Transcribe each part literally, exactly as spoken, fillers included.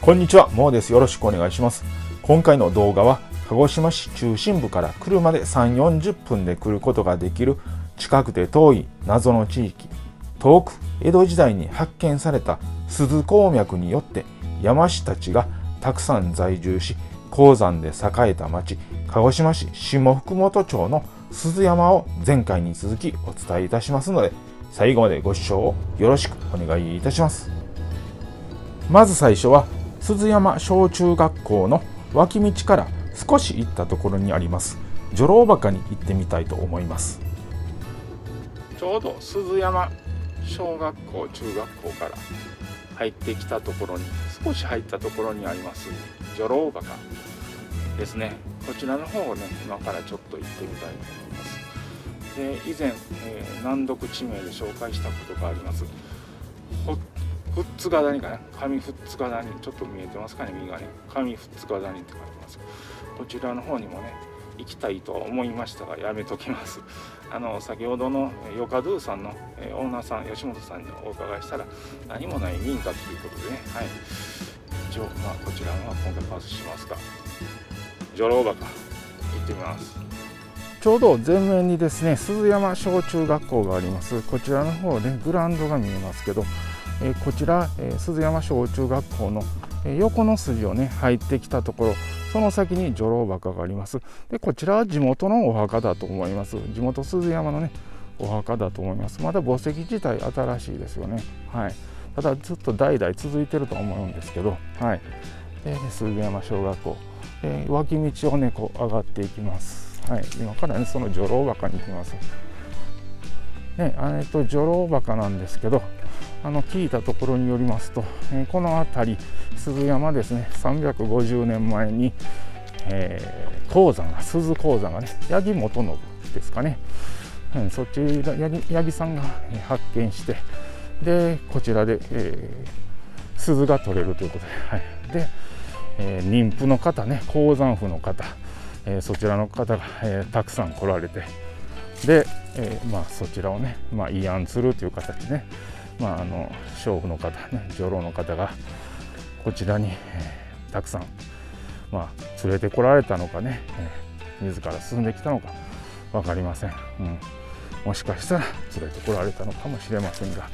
こんにちは、もうです。よろしくお願いします。今回の動画は、鹿児島市中心部から車でさんじゅう、よんじゅっぷんで来ることができる近くて遠い謎の地域、遠く江戸時代に発見された鈴鉱脈によって山師たちがたくさん在住し、鉱山で栄えた町、鹿児島市下福本町の鈴山を前回に続きお伝えいたしますので、最後までご視聴をよろしくお願いいたします。まず最初は、鈴山小中学校の脇道から少し行ったところにあります女郎墓に行ってみたいと思います。ちょうど鈴山小学校中学校から入ってきたところに少し入ったところにあります女郎墓ですね。こちらの方をね、今からちょっと行ってみたいと思います。で、以前、えー、難読地名で紹介したことがあります富津ヶ谷かな、上富津ヶ谷、ちょっと見えてますかね、右側に上富津ヶ谷って書いてます。こちらの方にもね、行きたいと思いましたがやめときます。あの先ほどのヨカドゥさんのオーナーさん、吉本さんにお伺いしたら何もない民家ということでね、はい、一応、まあ、こちらは今回パスしますが、女郎墓行ってみます。ちょうど前面にですね、鈴山小中学校があります。こちらの方ね、グラウンドが見えますけど、えこちら、えー、鈴山小中学校の、えー、横の筋をね入ってきたところ、その先に女郎墓があります。で、こちらは地元のお墓だと思います。地元鈴山のねお墓だと思います。まだ墓石自体新しいですよね、はい、ただずっと代々続いてると思うんですけど、はい、で鈴山小学校、えー、脇道をねこう上がっていきます。はい、今からねその女郎墓に行きますね。えっと女郎墓なんですけど、あの聞いたところによりますと、えー、この辺り鈴山ですね、さんびゃくごじゅうねんまえに、えー、鉱山が鈴鉱山がね、八木元信ですかね、うん、そっち八木、八木さんが発見して、でこちらで、えー、鈴が取れるということで、はい、で、えー、妊婦の方ね、鉱山婦の方、えー、そちらの方が、えー、たくさん来られて、で、えー、まあそちらをね、まあ、慰安するという形ね。まあ、あの娼婦の方、ね、女郎の方がこちらに、えー、たくさん、まあ、連れてこられたのかね、えー、自ら進んできたのか分かりません、うん、もしかしたら連れてこられたのかもしれませんが、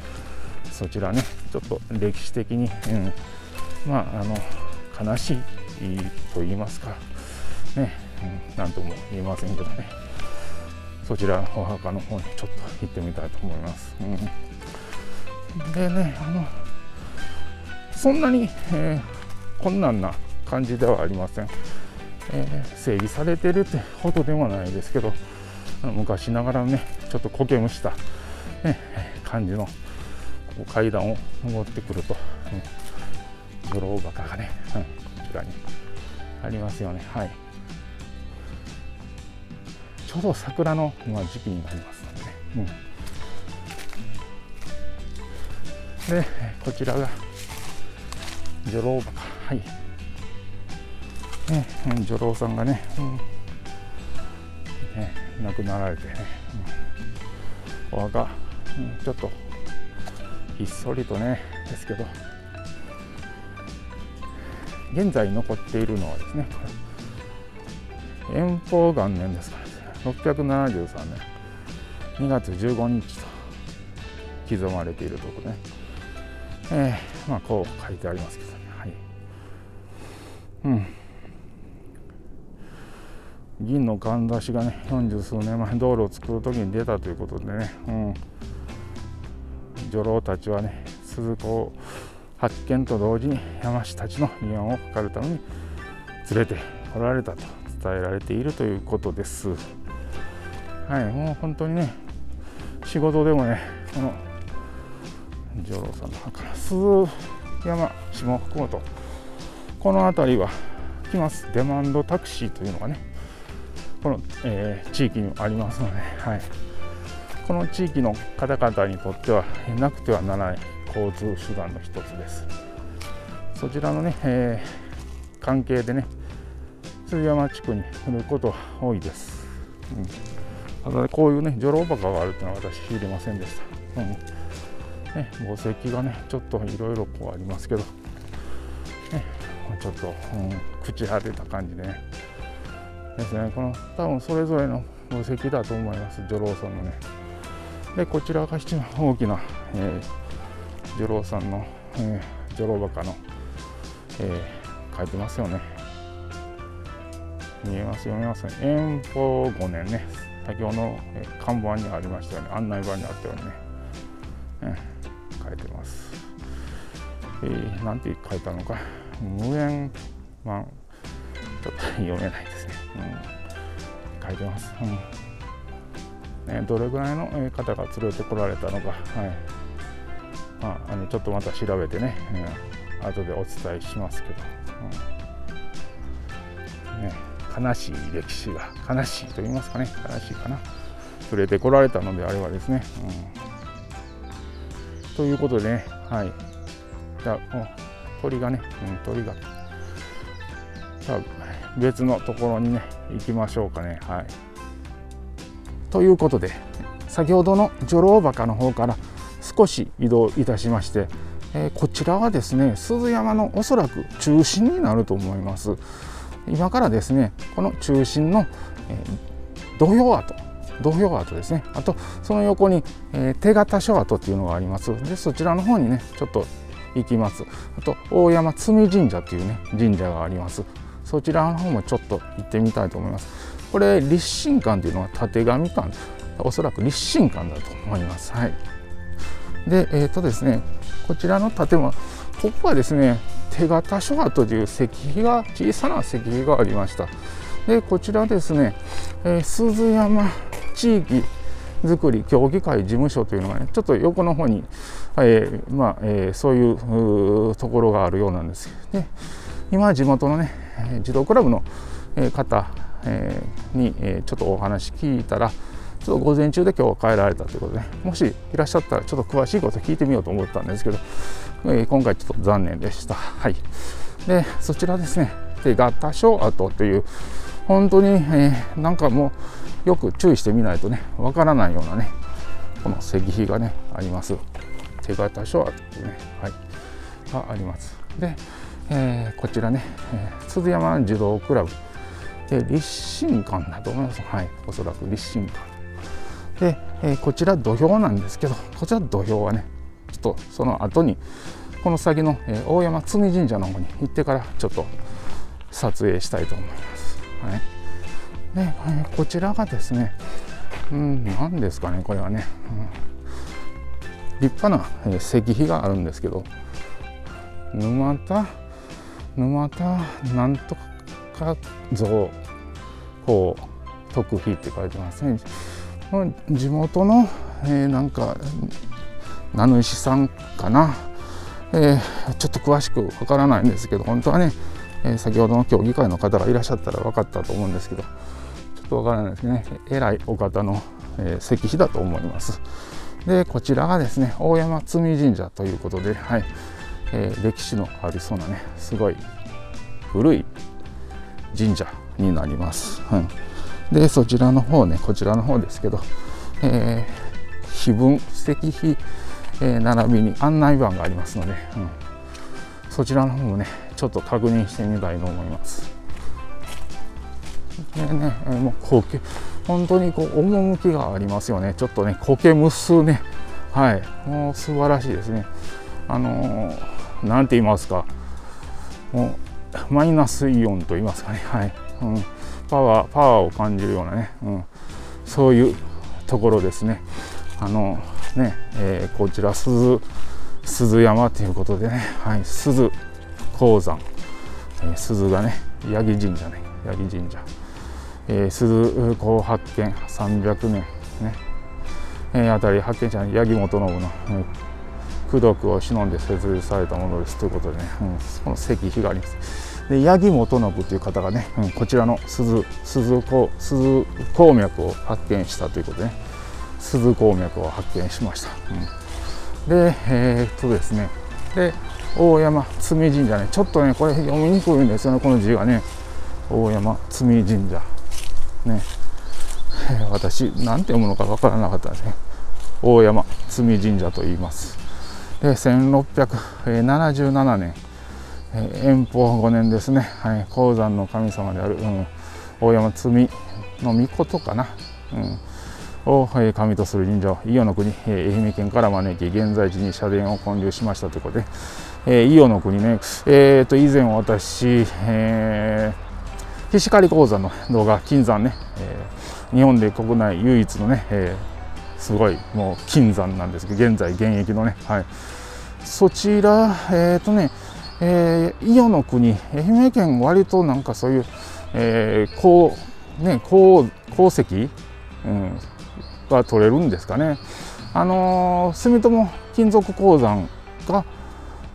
そちらねちょっと歴史的に、うん、まあ、あの悲しいと言いますかね、うん、なんとも言いませんけどね、そちらのお墓の方にちょっと行ってみたいと思います。うん、でね、あのそんなに、えー、困難な感じではありません、えー、整備されてるってほどではないですけど、あの昔ながらのねちょっと苔むした、ね、感じのこう階段を上ってくると、うん、女郎墓がね、うん、こちらにありますよね。はい、ちょうど桜の、まあ、時期になりますのでね、うんで、こちらが女郎墓、はい、ね、女郎さんがね、うん、ね亡くなられてね、うん、お墓、うん、ちょっとひっそりとねですけど、現在残っているのはですね、延宝元年ですから、ね、ろっぴゃくななじゅうさんねんにがつじゅうごにちと刻まれているところね。えー、まあこう書いてありますけどね、はい、うん、銀のかんざしがねよんじゅうすうねんまえ道路を作る時に出たということでね、うん、女郎たちはね鈴子を発見と同時に山師たちの慰安を図るために連れてこられたと伝えられているということです。はい、もう本当にね仕事でもねこの女郎さんの墓から鈴山下福本、この辺りは来ますデマンドタクシーというのがねこの、えー、地域にありますので、はい、この地域の方々にとってはなくてはならない交通手段の一つです。そちらのね、えー、関係でね鈴山地区に来ることは多いです、うん、ただこういうね女郎墓があるというのは私知りませんでした、うんね、墓石がねちょっといろいろこうありますけど、ね、ちょっと、うん、朽ち果てた感じでねですね、この多分それぞれの墓石だと思います、女郎さんのね。でこちらが一番大きな、えー、女郎さんの、えー、女郎墓の、えー、書いてますよね、見えますよね。延保ごねんね、先ほどの看板にありましたよね、案内板にあったようにね、えー、書いてます。えー、なんて書いたのか、無縁マン、ちょっと読めないですね、うん、書いてます。うんね、どれぐらいの方が連れてこられたのか、はい、まあ、あのちょっとまた調べてね、うん、後でお伝えしますけど、うんね、悲しい歴史が、悲しいと言いますかね、悲しいかな、連れてこられたのであればですね、うん、ということでね、はい、じゃあ鳥がね、うん、鳥がさあ別のところにね行きましょうかね。はい、ということで先ほどの女郎墓の方から少し移動いたしまして、えー、こちらはですね鈴山のおそらく中心になると思います。今からですねこの中心の、えー、土俵跡土俵跡ですね、あとその横に、えー、手形書跡っていうのがあります。でそちらの方にねちょっと行きます。あと大山積神社というね神社があります。そちらの方もちょっと行ってみたいと思います。これ立神館というのはたてがみ館、おそらく立神館だと思います。はい、でえっ、ー、とですねこちらの建物、ここはですね手形書跡という石碑が、小さな石碑がありました。でこちらですね、えー、鈴山地域づくり協議会事務所というのがねちょっと横の方に、えーまあえー、そういうところがあるようなんですけど、ね、今地元のね児童クラブの方にちょっとお話聞いたら、ちょっと午前中で今日は帰られたということで、ね、もしいらっしゃったらちょっと詳しいこと聞いてみようと思ったんですけど、えー、今回ちょっと残念でした。はい、でそちらですね手形書跡という本当に、えー、なんかもうよく注意してみないとねわからないようなねこの石碑がねあります。手形書跡っていうね、はい、があります。で、えー、こちらね、えー、鈴山児童クラブで立神館だと思います。はい、おそらく立神館で、えー、こちら土俵なんですけど、こちら土俵はねちょっとその後にこの先の、えー、大山積神社の方に行ってからちょっと撮影したいと思います。はい、でこちらがですね、うん、何ですかねこれはね、うん、立派な石碑があるんですけど、沼田沼田なんとか像こう特碑って書いてますね。地元の、えー、なんか名主さんかな、えー、ちょっと詳しくわからないんですけど、本当はね先ほどの協議会の方がいらっしゃったら分かったと思うんですけど、ちょっと分からないですけどね、えらいお方の石碑だと思います。でこちらがですね大山積神社ということで、はい、えー、歴史のありそうなねすごい古い神社になります。うん、でそちらの方ね、こちらの方ですけど、えー、碑文石碑、えー、並びに案内板がありますので、うん、そちらの方もねちょっと確認してみたいと思います。ねね、もうこけ本当にこう趣がありますよね。ちょっとねこけむすね、はい、もう素晴らしいですね。あのー、なんて言いますか、もうマイナスイオンと言いますかね、はい、うん、パワーパワーを感じるようなね、うん、そういうところですね。あのー、ね、えー、こちら鈴鈴山ということでね、はい、鈴鉱山、えー、鈴がね八木神社ね、八木神社、えー、鈴子発見さんびゃくねんね、えー、あたり発見者の八木元信の功徳、うん、を忍んで設立されたものですということでね、うん、この石碑があります。で八木元信という方がね、うん、こちらの鈴鈴鉱鈴鉱脈を発見したということでね、鈴鉱脈を発見しました。うん、でえー、っとですねで大山積神社ね、ちょっとねこれ読みにくいんですよね、この字がね、大山積神社ね、私なんて読むのか分からなかったですね。大山積神社と言います。でせんろっぴゃくななじゅうななねん、遠方ごねんですね、はい、鉱山の神様である、うん、大山積の御事かな、うん、を、えー、神とする神社を伊予の国、えー、愛媛県から招き現在地に社殿を建立しましたということで、えー、伊予の国ね、えー、と以前私、えー、菱刈鉱山の動画金山ね、えー、日本で国内唯一のね、えー、すごいもう金山なんですけど現在現役のね、はい、そちらえっ、ー、とねえー、伊予の国愛媛県割となんかそういう、えー、鉱、ね、鉱、鉱石、うん、が取れるんですかね、あのー、住友金属鉱山が、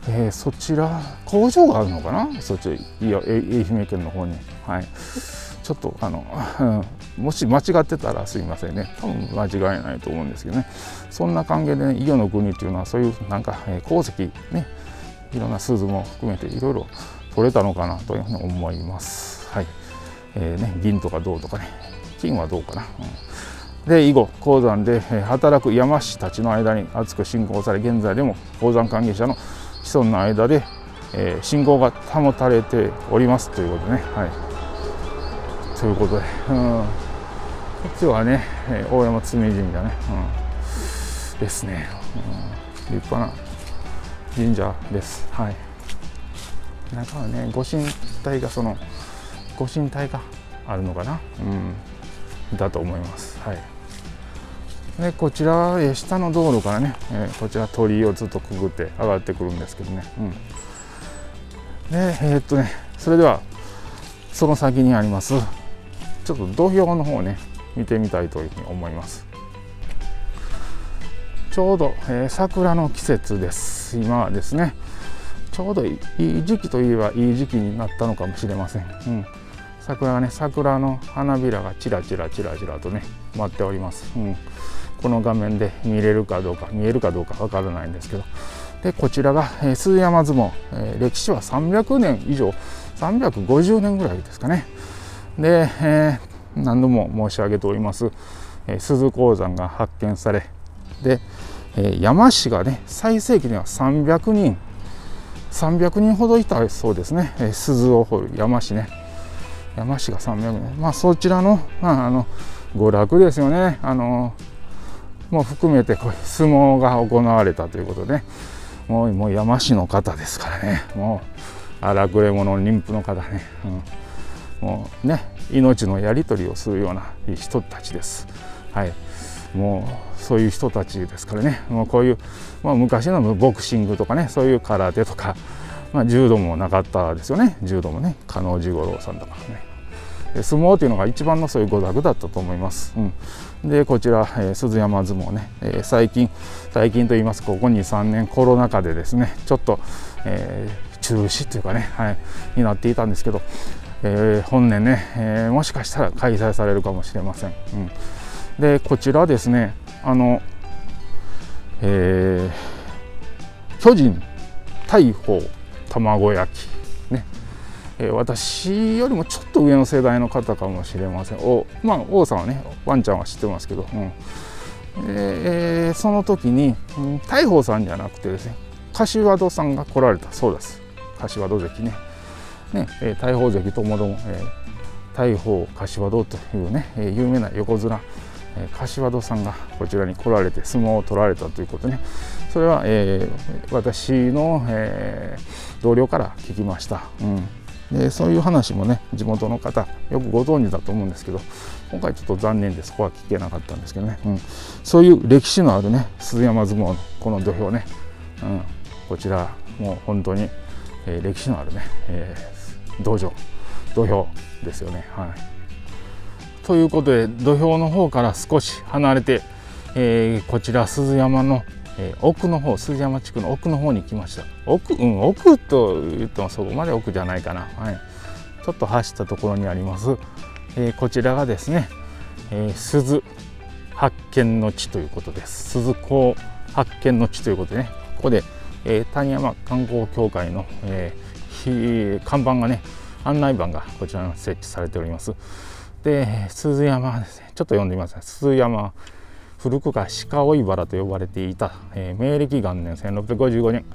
えー、そちら工場があるのかな、そっち愛媛県の方に、はい、ちょっとあの、うん、もし間違ってたらすいませんね、多分間違いないと思うんですけどね、そんな関係で、ね、伊予の国っていうのはそういうなんか、えー、鉱石ねいろんなスズも含めていろいろ取れたのかなというふうに思います。はい、えー、ね、銀とか銅とかね、金はどうかな。うん、で以後鉱山で働く山師たちの間に厚く信仰され現在でも鉱山関係者の子孫の間で、えー、信仰が保たれておりますということでね。はい、ということで、うん、こっちはね大山積神社ね、うん、ですね、うん、立派な神社です。はい。中はね、ご神体がそのご神体があるのかな、うん、だと思います。はい。でこちら下の道路からね、えー、こちら鳥居をずっとくぐって上がってくるんですけどね。うん、でえー、っとね、それではその先にありますちょっと土俵の方をね見てみたいというふうに思います。ちょうど、えー、桜の季節です。今はですね、ちょうどいい時期といえばいい時期になったのかもしれません。うん、桜がね、桜の花びらがちらちらちらちらとね、舞っております。うん、この画面で見れるかどうか、見えるかどうかわからないんですけど、でこちらが、えー、鈴山相撲、えー、歴史はさんびゃくねん以上、さんびゃくごじゅうねんぐらいですかね。で、えー、何度も申し上げております、えー、鈴鉱山が発見され、で山師がね最盛期にはさんびゃくにんさんびゃくにんほどいたそうですね、鈴を掘る山師ね、山師がさんびゃくにん、まあ、そちらの,、まあ、あの娯楽ですよね、あのもう含めてこう相撲が行われたということで、ね、もうもう山師の方ですからね、もう荒くれ者の妊婦の方ね、うん、もうね命のやり取りをするような人たちです。はい、もうそういう人たちですからね、もうこういう、まあ、昔のボクシングとかね、そういう空手とか、まあ、柔道もなかったですよね、柔道もね、加納治五郎さんとかね、相撲というのが一番のそういう娯楽だったと思います。うん、でこちら、えー、鈴山相撲ね、えー、最近最近と言いますここにさんねんコロナ禍でですねちょっと、えー、中止というかね、はい、になっていたんですけど、えー、本年ね、えー、もしかしたら開催されるかもしれません。うん、でこちらですね、あの、えー、巨人大砲卵焼き、ね、えー、私よりもちょっと上の世代の方かもしれません。お、まあ、王さんはねワンちゃんは知ってますけど、うん、えー、その時に、うん、大砲さんじゃなくてですね柏戸さんが来られたそうです。柏戸関ね、ね、えー、大砲関ともども、えー、大砲柏戸というね、えー、有名な横綱柏戸さんがこちらに来られて相撲を取られたということね、それは、えー、私の、えー、同僚から聞きました、うん、でそういう話もね地元の方よくご存知だと思うんですけど、今回ちょっと残念でそこは聞けなかったんですけどね、うん、そういう歴史のあるね鈴山相撲のこの土俵ね、うん、こちらもう本当に、えー、歴史のあるね、えー、道場土俵ですよね。はい、ということで土俵の方から少し離れて、えー、こちら鈴山の、えー、奥の方、鈴山地区の奥の方に来ました。奥、うん、奥と言ってもそこまで奥じゃないかな、はい、ちょっと走ったところにあります、えー、こちらがですね、えー、鈴発見の地ということです。鈴鉱発見の地ということでね、ここで、えー、谷山観光協会の、えー、看板がね、案内板がこちらに設置されております。で鈴山ですね、ちょっと読んでみますね。鈴山、古くから鹿追原と呼ばれていた、えー、明暦元年せんろっぴゃくごじゅうごねん、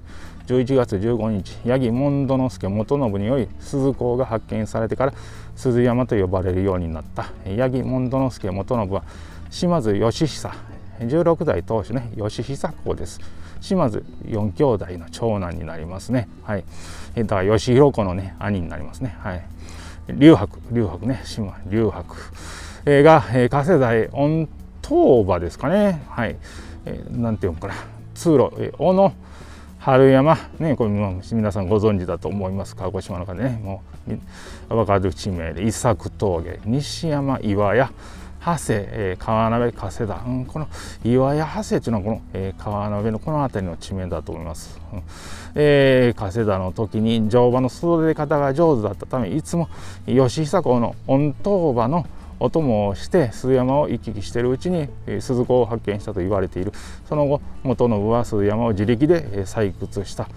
じゅういちがつじゅうごにち、八木門之助元信により鈴香が発見されてから鈴山と呼ばれるようになった。八木門之助元信は島津義久じゅうろくだい当主ね、義久公です。島津四兄弟の長男になりますね。はい、だから義弘公のね兄になりますね。はい、龍伯、龍伯ね、島龍伯が加世代御塔場ですかね。はい、なんていうのかな、通路尾の春山ね、これも皆さんご存知だと思います。鹿児島の中でね、もう分かる地名で伊作峠、西山岩屋、長谷、川鍋、加世田、うん、この岩屋長谷というのはこの、えー、川鍋のこの辺りの地名だと思います。うん、えー、加世田の時に乗馬の育て方が上手だったため、いつも義久公の御塔馬のお供をして鈴山を行き来しているうちに、えー、鈴子を発見したと言われている。その後元信は鈴山を自力で、えー、採掘した。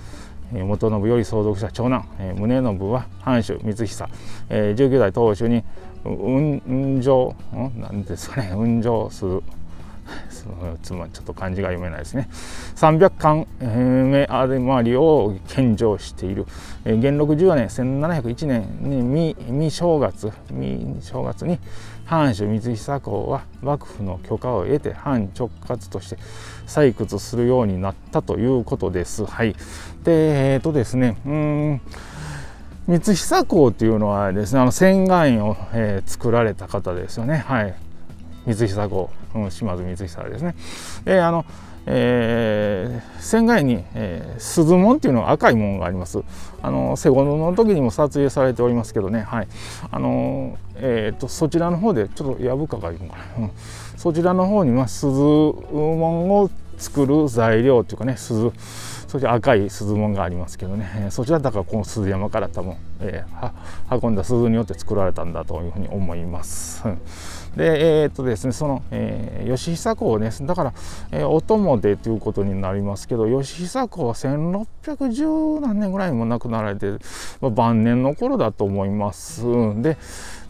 元信より相続した長男、えー、宗信は藩主光久、えー、じゅうきゅうだい当主に雲上、なんですかね、雲上する、つまりちょっと漢字が読めないですね。さんびゃっかんめ余りを献上している。元禄じゅうよねんせんななひゃくいちねんに未、未正月未正月に藩主光久公は幕府の許可を得て藩直轄として採掘するようになったということです。はい。で、えっとですね。うーん。光久公というのはですね、あの仙願院を、えー、作られた方ですよね。はい、光久公、うん、島津光久ですね。で、あの、えー、仙願院に、えー、鈴門というのは赤い門があります。あのセゴンの時にも撮影されておりますけどね。はい、あのえっ、ー、とそちらの方でちょっとやぶかがいるのかな、うん、そちらの方には鈴門を作る材料というかね、鈴そして赤い鈴門がありますけどね、そちらだからこの鈴山から多分、えー、運んだ鈴によって作られたんだというふうに思います。で、えー、っとですね、その、えー、義久公です。だから、えー、お供でということになりますけど、義久公はせんろっぴゃくじゅうなんねんぐらいも亡くなられて、まあ、晩年の頃だと思います。で、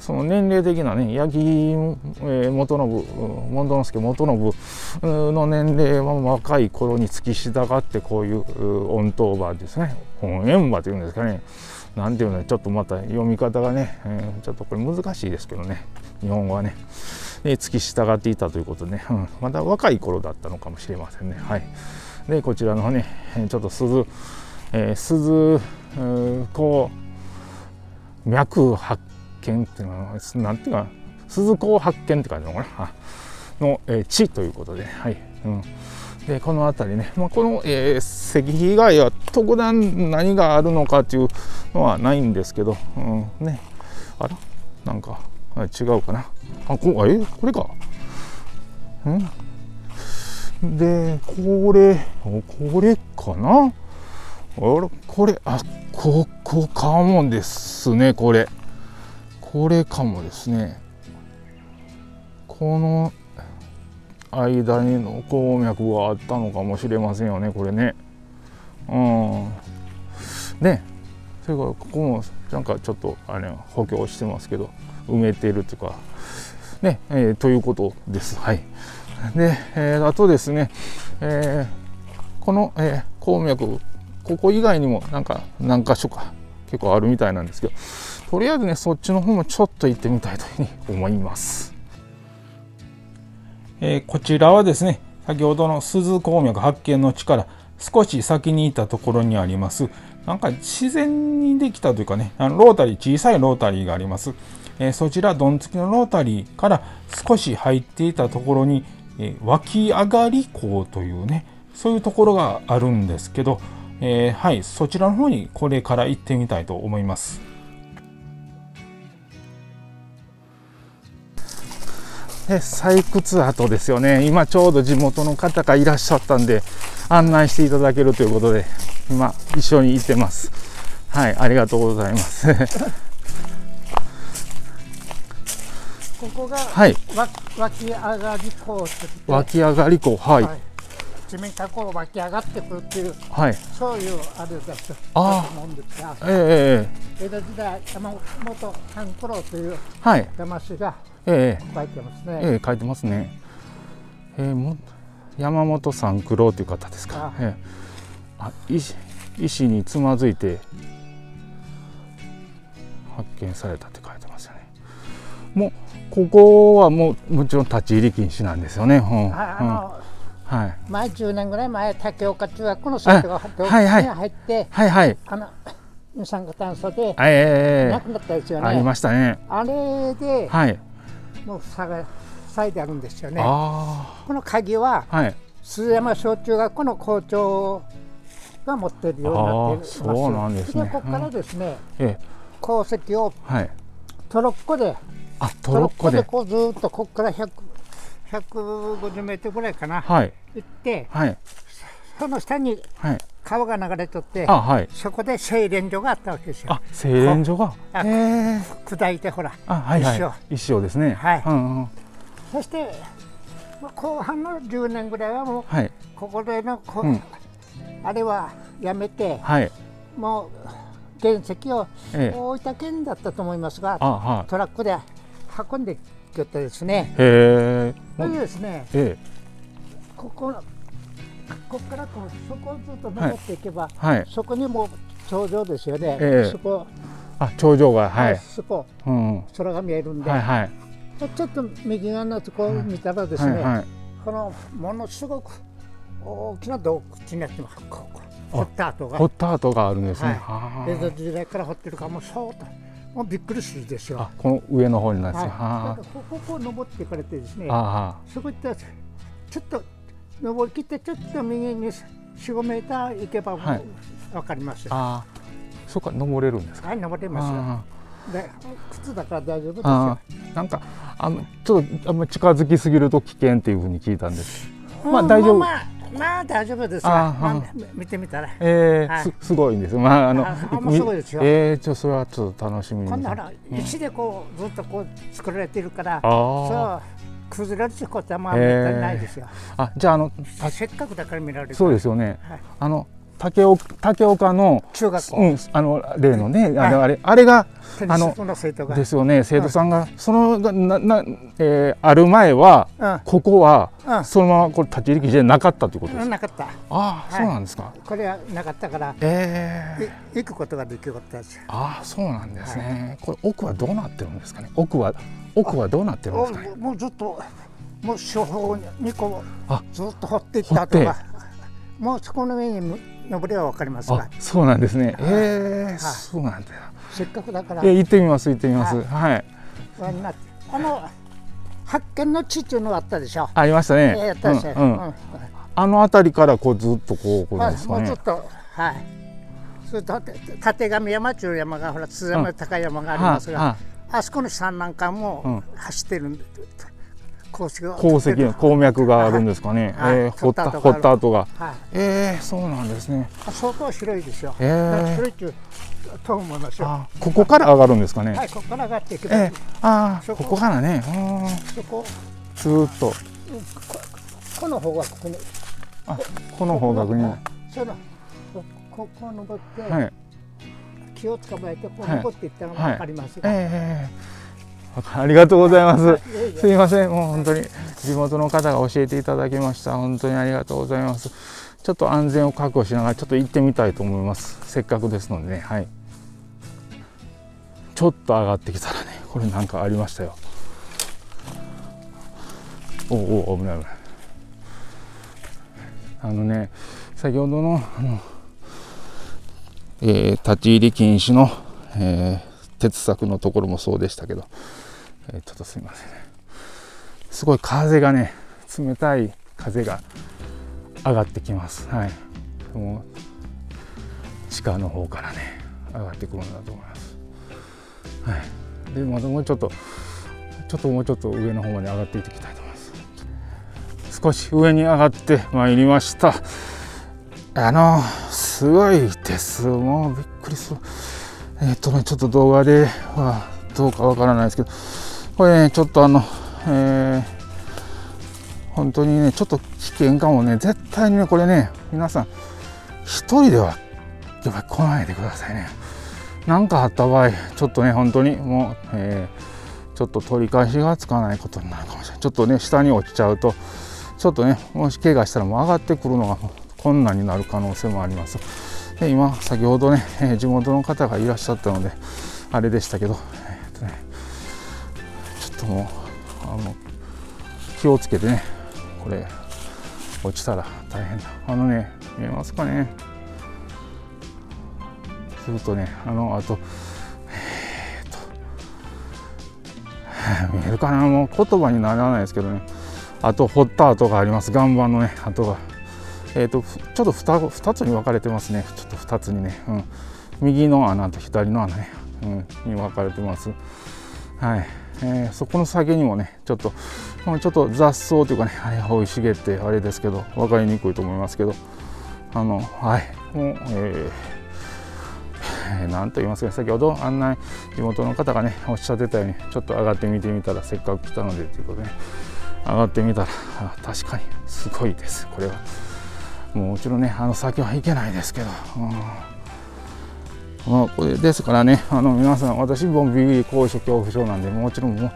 その年齢的なね、八木、えー、元信、門之助元信の年齢は若い頃に付き従ってこういう御塔馬ですね、本縁馬というんですかね、なんていうの、ちょっとまた読み方がね、えー、ちょっとこれ難しいですけどね、日本語はね、で付き従っていたということで、ね、うん、まだ若い頃だったのかもしれませんね。はい、でこちらのね、ちょっと鈴、えー、鈴こう脈発見っていうのはなんていうか、鈴子発見って書いてあるのかなの、えー、地ということで、はい、うん、でこの辺りね、まあ、この、えー、石碑以外は特段何があるのかというのはないんですけど、うん、ね、あらなんか違うかなあ、こえこれかんで、これこれかな、あらこれ、あ、ここかもですね、これこれかもですね。この間にの鉱脈があったのかもしれませんよね、これね。うん。ね。それからここもなんかちょっとあれ補強してますけど、埋めているというかね、えー、ということです。はい。で、えー、あとですね、えー、この、えー、鉱脈、ここ以外にもなんか何か所か結構あるみたいなんですけど。とりあえずね、そっちの方もちょっと行ってみたいというふうに思います。えー、こちらはですね、先ほどの鈴鉱脈発見の地から少し先にいたところにあります。なんか自然にできたというかね、あのロータリー、小さいロータリーがあります。えー、そちらどんつきのロータリーから少し入っていたところに、えー、湧き上がり港というね、そういうところがあるんですけど、えー、はい、そちらの方にこれから行ってみたいと思います。採掘跡ですよね。今ちょうど地元の方がいらっしゃったんで案内していただけるということで今一緒に行ってます。はい、ありがとうございます。ここが、はい、湧き上がり港って言って、湧き上がり港、はい、はい、地面からこう湧き上がってくるっていう、はい、そういうあれだと思うんですが、ええー、江戸時代山本半九郎という山師が、はい、ええ、書いてますね。ええ、書いてますね。ええ、も山本三九郎という方ですか。あ、ええ、あ、い石につまずいて発見されたって書いてますよね。もうここはもうもちろん立ち入り禁止なんですよね。はい、前じゅうねんぐらい前、竹岡中学の生徒が入って二酸化炭素で亡くなったですよね。ありましたね。あれで、はい、もう塞いであるんですよね。この鍵は、はい、鈴山小中学校の校長が持っているようになっています。そうなんですね。でここからですね、うん、鉱石をトロッコで、あ、トロッコでこうずっとここからひゃくひゃくごじゅうメートルぐらいかな、行って、その下に川が流れとって、そこで精錬所があったわけですよ。あ、精錬所が砕いて、ほら、石を。石をですね。そして、後半のじゅうねんぐらいは、もう、ここでのあれはやめて、もう原石を大分県だったと思いますが、トラックで運んで。というですね、ここからそこをずっと登っていけば、そこにも頂上ですよね。そこ、あ、頂上が、はい、そこ空が見えるんで、ちょっと右側のところを見たらですね、このものすごく大きな洞窟になってます。掘った跡が、掘った跡があるんですね。江戸時代から掘ってるから、もうそうともうびっくりするですよ。あ、この上の方になります。ここを登っていかれてですね、そこ行ったらちょっと登り切って、ちょっと右によん、ごメーター行けば分かります。あ、そうか、登れるんですか。はい、登れますよ。靴だから大丈夫ですよ。なんかあのちょっとあんまり近づきすぎると危険っていうふうに聞いたんです。まあ大丈夫、まあ大丈夫ですが、見てみたら、ええ、すごいんです。まああの、すごいですよ。ええ、ちょそれはちょっと楽しみに。今度ほら石でこうずっとこう作られてるから、そう崩れるってことはまあないですよ。あ、じゃあのせっかくだから見られる。そうですよね。あの竹岡竹岡の中学校、うんあの例のね、あれあれあれがあのですよね、生徒さんがそのななえある前はここはそのままこれ立ち入り禁止じゃなかったということですか。なかった。ああ、そうなんですか。これはなかったから、ええ、行くことができることです。ああ、そうなんですね。これ奥はどうなってるんですかね。奥は奥はどうなってるんですかね。もうずっともう四方にこうずっと掘っていったとか、もうそこの上に。登りはわかりますが。そうなんですね。ええ、そうなんだよ。せっかくだから。え、行ってみます。行ってみます。はい。あの発見の地っていうのがあったでしょ。ありましたね。ええ、あったでしょ。あの辺りからこうずっとこうこうですかね。もうちょっと、はい。それと立神山中山がほら鈴山高山がありますが、あそこの山なんかも走ってるんで。鉱石の鉱脈があるんですかね。掘った跡が。ええ、そうなんですね。相当広いですよ。ええ、と思いますよ。ここから上がるんですかね。はい、ここから上がっていく。ええ、ああ、ここからね。そこ。ずっと。この方がここに。あ、この方角に。そうだ。ここを登って。はい。気を捕まえて、こう登っていったのが分かります。ええ。ありがとうございます。すいません、もう本当に地元の方が教えていただきました。本当にありがとうございます。ちょっと安全を確保しながらちょっと行ってみたいと思います。せっかくですのでね、はい。ちょっと上がってきたらね、これなんかありましたよ。おおお、危ない危ない。あのね、先ほどのあの、えー、立ち入り禁止の、えー、鉄柵のところもそうでしたけど、えー、ちょっとすみません、ね、すごい風がね、冷たい風が上がってきます。はい、もう地下の方からね上がってくるんだと思います。はい、でまたもうちょっとちょっともうちょっと上の方まで上がっていっていきたいと思います。少し上に上がってまいりました。あのすごいです。もうびっくりする。えっとね、ちょっと動画ではどうかわからないですけど、これね、ちょっとあの、えー、本当にね、ちょっと危険かもね、絶対にね、これね、皆さん、一人ではやっぱり来ないでくださいね。なんかあった場合、ちょっとね、本当にもう、えー、ちょっと取り返しがつかないことになるかもしれない。ちょっとね、下に落ちちゃうと、ちょっとね、もし怪我したらもう上がってくるのが困難になる可能性もあります。で今先ほどね地元の方がいらっしゃったのであれでしたけど、えっとね、ちょっともうあの気をつけてね、これ落ちたら大変だ。あのね、見えますかね、するとね、あのあとえー、っと見えるかな、もう言葉にならないですけどね、あと掘った跡があります。岩盤のね跡が、えー、っとちょっと 2, 2つに分かれてますね。ちょっとふたつにね、うん、右の穴と左の穴ね、うん、に分かれてます。はい、えー、そこの先にもね、ちょっとちょっと雑草というかね、あれ生い茂ってあれですけど、分かりにくいと思いますけど、あのはい、もう、えー、なんと言いますか、先ほど案内地元の方がねおっしゃってたように、ちょっと上がってみてみたら、せっかく来たのでということで、ね、上がってみたら確かにすごいです。これはもうもちろんね、あの先は行けないですけど。うんまあこれですからね、あの皆さん、私もビビリ高所恐怖症なんで、もちろんもう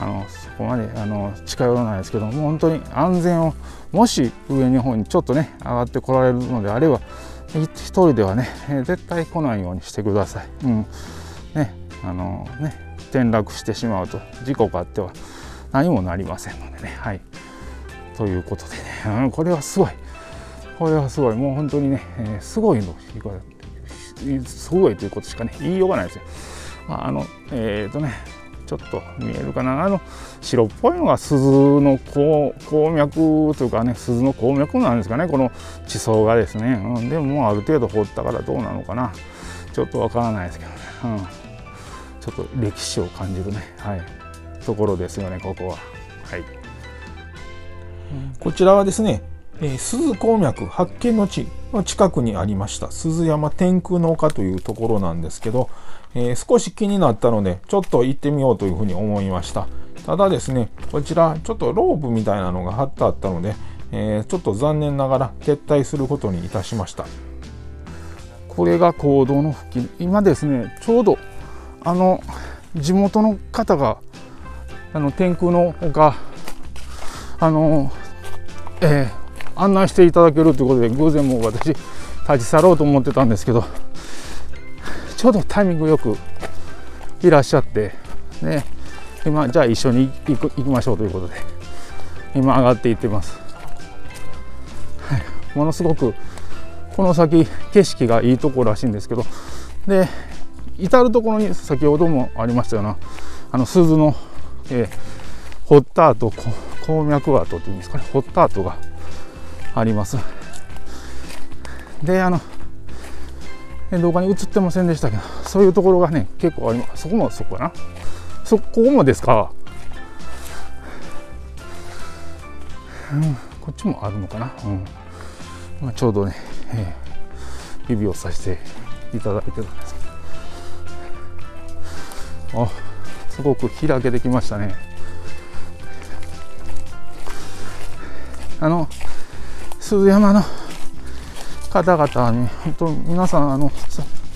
あのそこまであの近寄らないですけども、本当に安全を、もし上の方にちょっとね上がってこられるのであれば、一人ではね絶対来ないようにしてください。うんね、あのね転落してしまうと事故があっては何もなりませんのでね。はい、ということでね、うん、これはすごい、これはすごい、もう本当にね、えー、すごいのいかがですか。すごいということしかね言いようがないですよ。まあ、あのえっ、ー、とねちょっと見えるかな、あの白っぽいのが鈴の鉱脈というかね、鈴の鉱脈なんですかね、この地層がですね、うん、でももうある程度掘ったからどうなのかな、ちょっとわからないですけどね、うん、ちょっと歴史を感じるね、はい、ところですよね、ここは。はい、こちらはですね、えー、鈴鉱脈発見の地の近くにありました鈴山天空の丘というところなんですけど、えー、少し気になったのでちょっと行ってみようというふうに思いました。ただですね、こちらちょっとロープみたいなのが貼ってあったので、えー、ちょっと残念ながら撤退することにいたしました。これが坑道の付近、今ですねちょうどあの地元の方があの天空の丘あのえー案内していただけるということで、偶然もう私立ち去ろうと思ってたんですけど、ちょうどタイミングよくいらっしゃってね、今じゃあ一緒に行く行きましょうということで今上がっていってます。はい、ものすごくこの先景色がいいところらしいんですけど、で至る所に先ほどもありましたようなあの鈴の、えー、掘った跡、鉱脈跡というんですかね、掘った跡があります。で、あの動画に映ってませんでしたけど、そういうところがね結構あります。そこもそこかな、そこもですか、うん、こっちもあるのかな、うんまあ、ちょうどね、えー、指をさしていただいてたんですけど、あすごく開けてきましたね。あの鈴山の方々に本当皆さんあの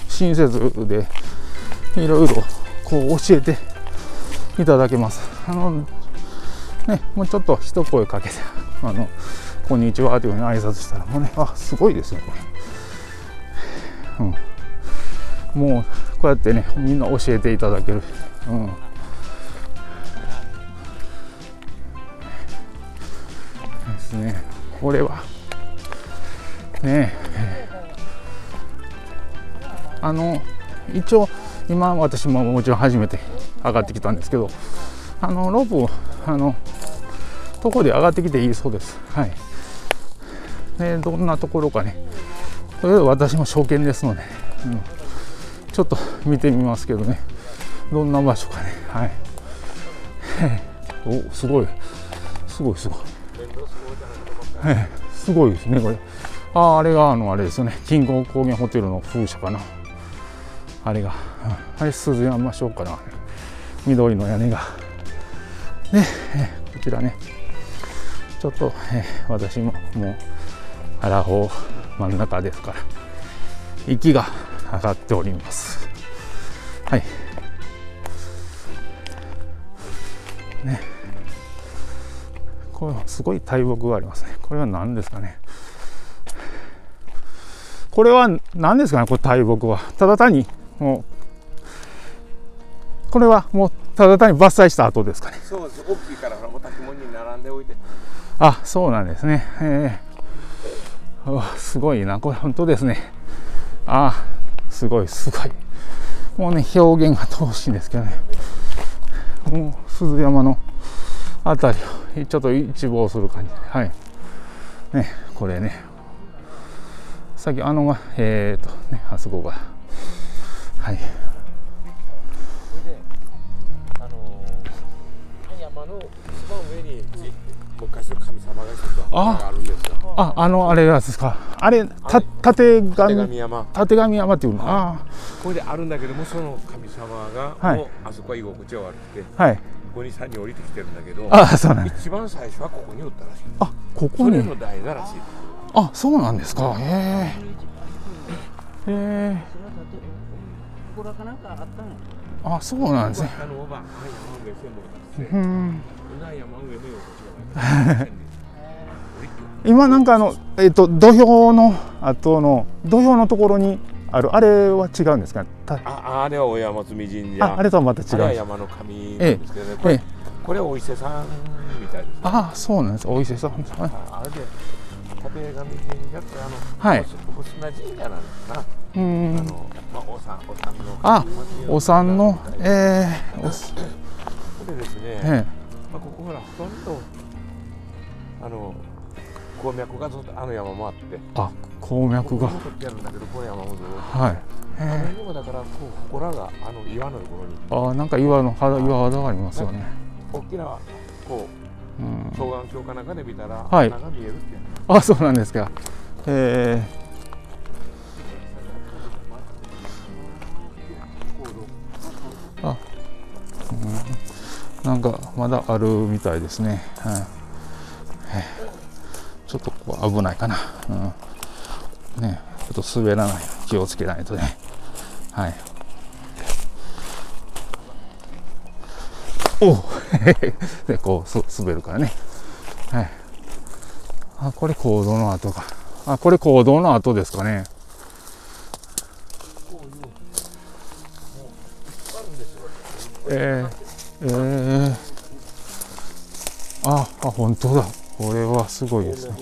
親切でいろいろこう教えていただけます。あのねもうちょっと一声かけてあのこんにちはというふうに挨拶したらもうね、あすごいですねこれ、うん、もうこうやってねみんな教えていただける、うん、ですね。これはねえ、あの一応今私ももちろん初めて上がってきたんですけど、あのロープをあのとこで上がってきていいそうです。はいね、どんなところかね、とりあえず私も初見ですので、うん、ちょっと見てみますけどね、どんな場所かね。はいおすごいすごいすごい、ええ、すごいですねこれ。ああれがあのあれですよね、金剛高原ホテルの風車かな、あれが、うん、あれ鈴山しょうかな、緑の屋根がで、こちらねちょっとえ私ももうアラフォー真ん中ですから息が上がっております。はいね、これはすごい大木がありますね。これは何ですかね、これは何ですかね、これ大木は。ただ単にもうこれはもうただ単に伐採した後ですかね。そうです、大きいからお宅物に並んでおいて。あ、そうなんですね。えー、あ、すごいな、これ本当ですね。あ、すごいすごい。もうね、表現が乏しいんですけどね。もう鈴山のあたりをちょっと一望する感じで、はい。ね、これね。さっきあのえー、っとね、あそこがはい。あの山の一番上に昔の神様がいたところがあるんですよ。あ、あのあれですか。あれた縦神山。縦神山っていうの。ああ。これであるんだけども、その神様が、はい、もうあそこは居心地が悪くて。はい。ここにさんにん降りてきてるんだけど、あ、そうなん。一番最初はここにおったらしい。あ、ここに。それの代がらしい。あ、そうなんですか。へえ。へえ。あ、そうなんですね。うん。今なんかあのえっと土俵の後の土俵のところにあるあれは違うんですか。あ、あれは大山積神社。あ、あれとはまた違う。あれは山の神なんですけどね。これこれお伊勢さんみたいです。あ、そうなんです。お伊勢さん。あれで縦神神社ってあのはい。お砂神社なんですか。うん。あのまあおさんおさんの。あ、おさんのええ。これですね。まあここほらほとんどあの。鉱脈がずっとあの山もあって、あ、鉱脈が。はい。ええ。だからこう祠があの岩のところに。あ、なんか岩の肌岩肌がありますよね。大きなこう双眼鏡かなんかで見たら穴が見えるって。あ、そうなんですか。ええ。あ、なんかまだあるみたいですね。はい。ちょっとこう危ないかな、うん、ね、ちょっと滑らない、気をつけないとね。はい。おうでこうす滑るからね。はい。あ、これ坑道の跡か。あ、これ坑道の跡ですかね。えー、えー、あ、あ、本当だ。これはすごいですね。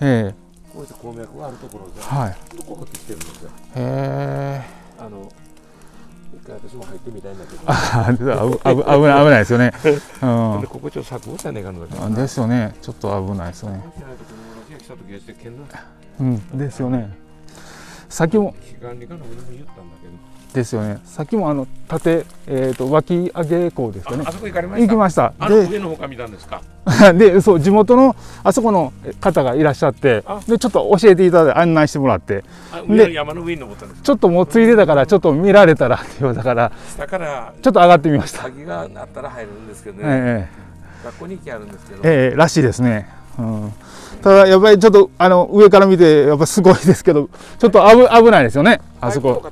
ええ。こういった鉱脈があるところで。はい。ここってきてるんですよ。へえ。あの。一回私も入ってみたいんだけど。ああ、危ない、危ないですよね。うん。ここちょっと柵をしたね、かんだ。ですよね。ちょっと危ないですね。うん、ですよね。先も。ですよね。さっきもあの、縦、えっと、脇上げ港ですかね。あそこ行かれました。行きました。あの上の方から見たんですか。で、そう、地元のあそこの方がいらっしゃって、で、ちょっと教えていただいて、案内してもらって。で、山の上に登ったんです。ちょっともうついでだから、ちょっと見られたら、っていうだから。だから、ちょっと上がってみました。鍵があったら入るんですけどね。学校に行きあるんですけど。ええ、らしいですね。うん、ただやっぱりちょっとあの上から見てやっぱすごいですけど、ちょっと 危, 危ないですよね。あそこ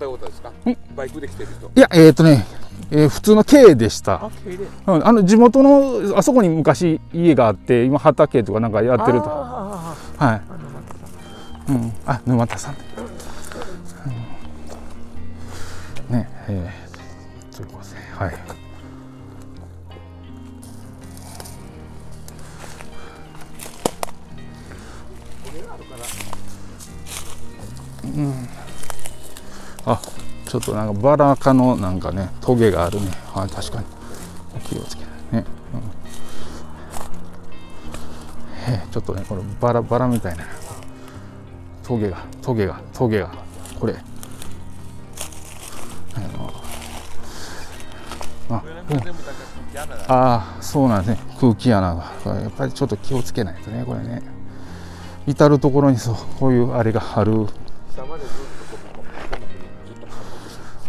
バイクで来てる人、いやえっ、ー、とね、えー、普通の軽でした。 あ, 軽で、うん、あの地元のあそこに昔家があって、今畑とかなんかやってると。あー、はい、あ、沼田さん、うん、ねえー、ということですね。はい、うん、あ、ちょっとなんかバラ科のなんかね、トゲがあるね。はい、確かに気をつけないね、うん。へえ、ちょっとね、これバラバラみたいなトゲがトゲがトゲがこれ、ああ、そうなんですね。空気穴がやっぱりちょっと気をつけないとね、これね。至る所にそうこういうあれがある。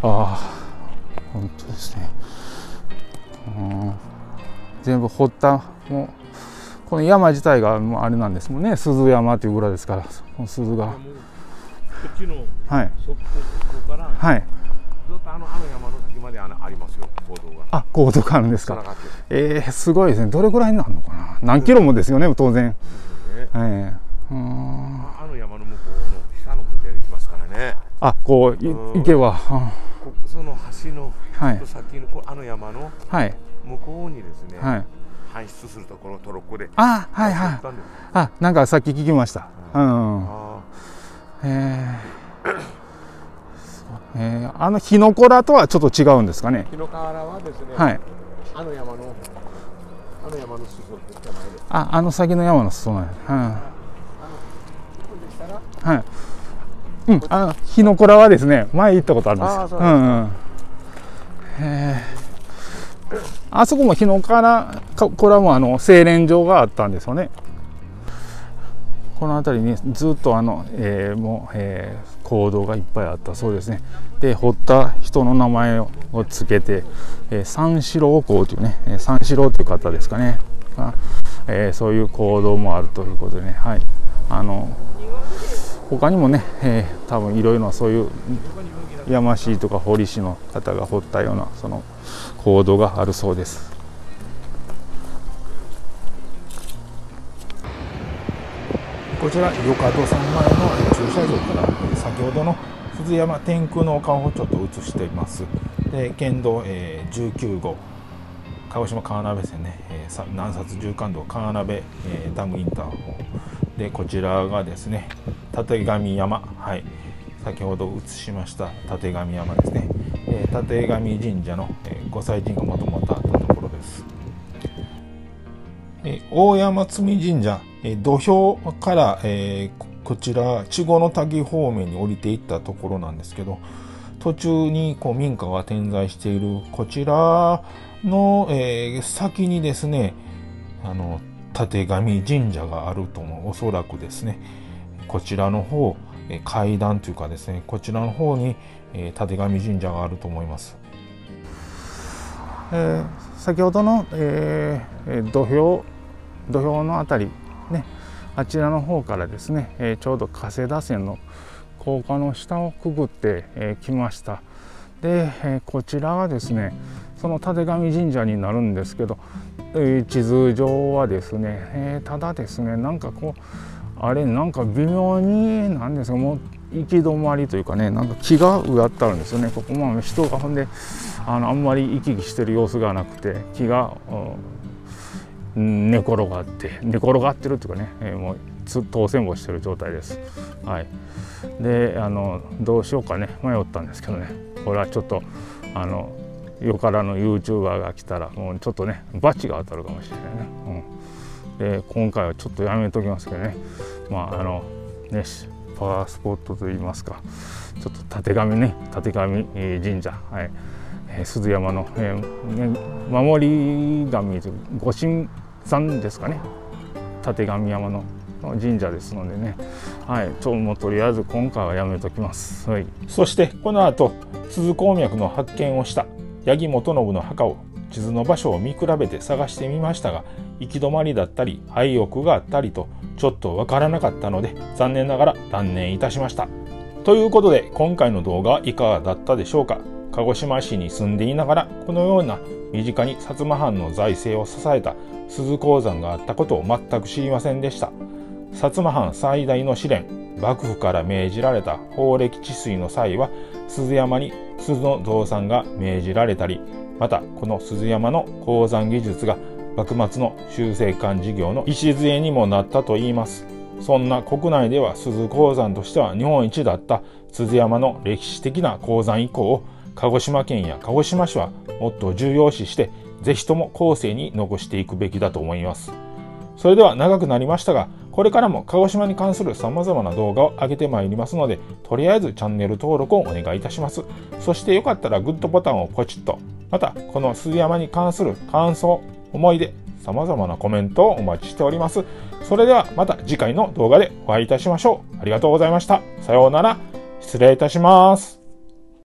ああ、本当ですね。うん、全部掘ったもうこの山自体があれなんですもんね。鈴山という裏ですから、この鈴が。こっちの側溝から、はい、ずっとあのあの山の先までありますよ、坑道が。あ、坑道があるんですか。ええー、すごいですね。どれぐらいになるのかな。何キロもですよね、当然。ええ、あの山の向こうの下の方に出てきますから。あ、こう行けばその橋のちょっと先のあの山の向こうにですね、はい、搬出するところトロッコで、あ、はいはい、あ、なんかさっき聞きました。うん、ええ、あの日の子らとはちょっと違うんですかね。日の河原はですね、はい、あの山のあの山の裾ってじゃないですか。あ、あの先の山の裾なんや。はいはい、うん、あ、日の子らはですね、前行ったことあるんです。あ、そうです。うんうん。ええ。あそこも日の子ら、これはもうあの精錬場があったんですよね。この辺りにずっとあの、えー、もう、えー、坑道がいっぱいあったそうですね。で、掘った人の名前をつけて、えー、三四郎公というね、三四郎という方ですかね。が、えー、そういう坑道もあるということでね、はい、あの。他にもね、えー、多分いろいろそういう山師とか堀師の方が掘ったようなその坑道があるそうです。こちらよかどさん前の駐車場から先ほどの鈴山天空の丘をちょっと映しています。で、県道、えー、じゅうきゅう号鹿児島川辺線ね、えー、南薩縦貫道川辺、えー、ダムインターホーで、こちらがですね立神山、はい、先ほど映しました立神山ですね、えー、立神神社の、えー、御祭神がもともとあったところです。えー、大山積神社、えー、土俵から、えー、こちら稚児の滝方面に降りていったところなんですけど、途中にこう民家が点在しているこちらの、えー、先にですね、あの立神神社があるともおそらくですね、こちらの方、えー、階段というかですね、こちらの方に、えー、立神神社があると思います。えー、先ほどの、えー、土俵土俵のあたりね、あちらの方からですね、えー、ちょうど加世田線の高架の下をくぐって、えー、きました。で、えー、こちらはですね、その立神神社になるんですけど、えー、地図上はですね、えー、ただですね、なんかこうあれなんか微妙になんですが、もう行き止まりというかね、なんか木が植わってあるんですよね、ここ。まあ人がほんで あのあんまり行き来してる様子がなくて、木が、うん、寝転がって寝転がってるというかね、えー、もう当選棒してる状態です。はい、で、あのどうしようかね迷ったんですけどね、これはちょっとあのよからの ユーチューバー が来たらもうちょっとね罰が当たるかもしれないね。うん、で、今回はちょっとやめときますけどね、まああのね、パワースポットといいますか、ちょっと立神ね、立神神社、はい、えー、鈴山の、えーね、守り神という御神山ですかね、立神山の神社ですのでね、はい、ちょもうとりあえず今回はやめときます。はい、そしてこの後鈴鉱脈の発見をした八木元信の墓を地図の場所を見比べて探してみましたが、行き止まりだったり廃屋があったりとちょっとわからなかったので、残念ながら断念いたしました。ということで、今回の動画はいかがだったでしょうか。鹿児島市に住んでいながらこのような身近に薩摩藩の財政を支えた鈴鉱山があったことを全く知りませんでした。薩摩藩最大の試練、幕府から命じられた宝暦治水の際は鈴山に鈴の増産が命じられたり、またこの鈴山の鉱山技術が幕末の修正館事業の礎にもなったといいます。そんな国内では鈴鉱山としては日本一だった鈴山の歴史的な鉱山遺構を鹿児島県や鹿児島市はもっと重要視して、ぜひとも後世に残していくべきだと思います。それでは長くなりましたが、これからも鹿児島に関する様々な動画を上げてまいりますので、とりあえずチャンネル登録をお願いいたします。そしてよかったらグッドボタンをポチッと、またこの鈴山に関する感想、思い出、様々なコメントをお待ちしております。それではまた次回の動画でお会いいたしましょう。ありがとうございました。さようなら。失礼いたします。